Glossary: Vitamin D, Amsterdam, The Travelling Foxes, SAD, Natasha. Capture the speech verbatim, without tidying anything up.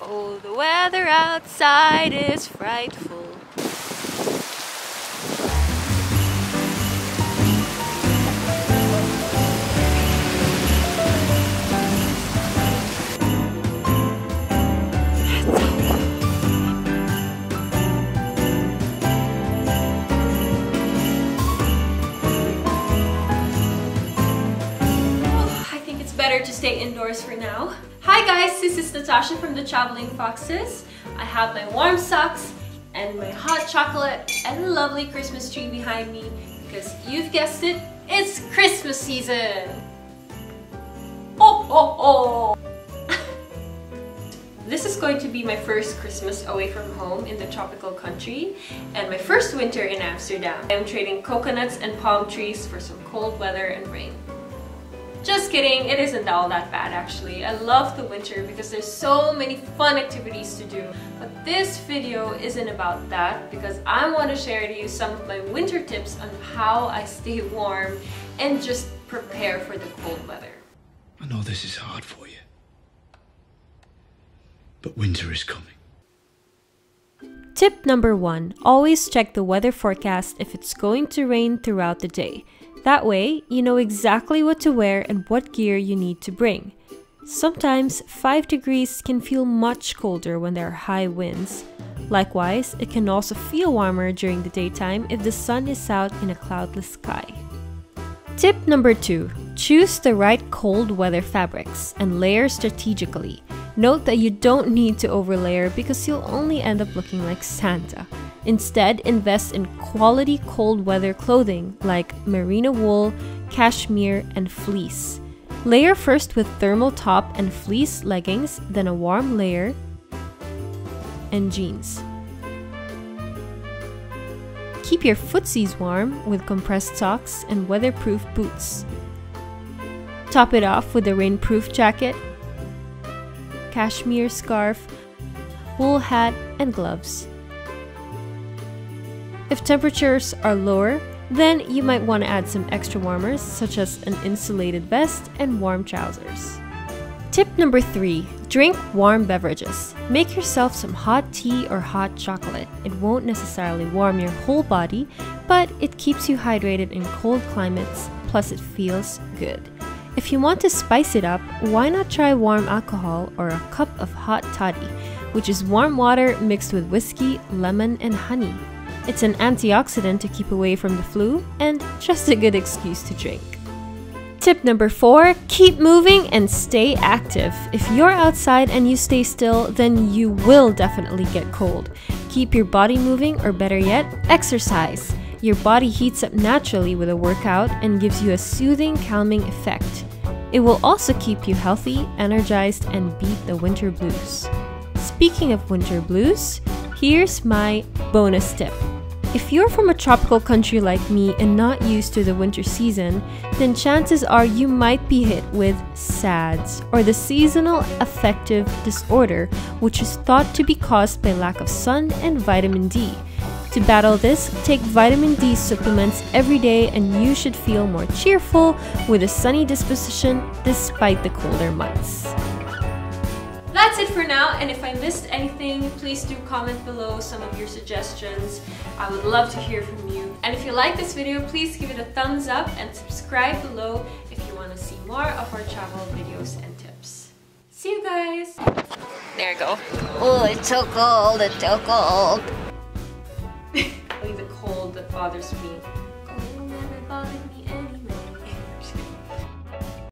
Oh, the weather outside is frightful. To stay indoors for now. Hi guys, this is Natasha from The Travelling Foxes. I have my warm socks and my hot chocolate and a lovely Christmas tree behind me because you've guessed it, it's Christmas season! Oh oh oh! This is going to be my first Christmas away from home in the tropical country and my first winter in Amsterdam. I'm trading coconuts and palm trees for some cold weather and rain. Just kidding, it isn't all that bad actually. I love the winter because there's so many fun activities to do. But this video isn't about that because I want to share to you some of my winter tips on how I stay warm and just prepare for the cold weather. I know this is hard for you, but winter is coming. Tip number one, always check the weather forecast if it's going to rain throughout the day. That way, you know exactly what to wear and what gear you need to bring. Sometimes, five degrees can feel much colder when there are high winds. Likewise, it can also feel warmer during the daytime if the sun is out in a cloudless sky. Tip number two, choose the right cold weather fabrics and layer strategically. Note that you don't need to overlayer because you'll only end up looking like Santa. Instead, invest in quality cold weather clothing like merino wool, cashmere, and fleece. Layer first with thermal top and fleece leggings, then a warm layer and jeans. Keep your footsies warm with compressed socks and weatherproof boots. Top it off with a rainproof jacket, cashmere scarf, wool hat, and gloves. If temperatures are lower, then you might want to add some extra warmers such as an insulated vest and warm trousers. Tip number three, drink warm beverages. Make yourself some hot tea or hot chocolate. It won't necessarily warm your whole body, but it keeps you hydrated in cold climates, plus it feels good. If you want to spice it up, why not try warm alcohol or a cup of hot toddy, which is warm water mixed with whiskey, lemon, and honey. It's an antioxidant to keep away from the flu and just a good excuse to drink. Tip number four, keep moving and stay active. If you're outside and you stay still, then you will definitely get cold. Keep your body moving, or better yet, exercise. Your body heats up naturally with a workout and gives you a soothing, calming effect. It will also keep you healthy, energized, and beat the winter blues. Speaking of winter blues, here's my bonus tip. If you're from a tropical country like me and not used to the winter season, then chances are you might be hit with S A Ds, or the seasonal affective disorder, which is thought to be caused by lack of sun and vitamin D. To battle this, take vitamin D supplements every day and you should feel more cheerful with a sunny disposition despite the colder months. That's it for now, and if I missed anything, please do comment below some of your suggestions. I would love to hear from you. And if you like this video, please give it a thumbs up and subscribe below if you want to see more of our travel videos and tips. See you guys! There you go. Oh, it's so cold, it's so cold. I think the cold that bothers me.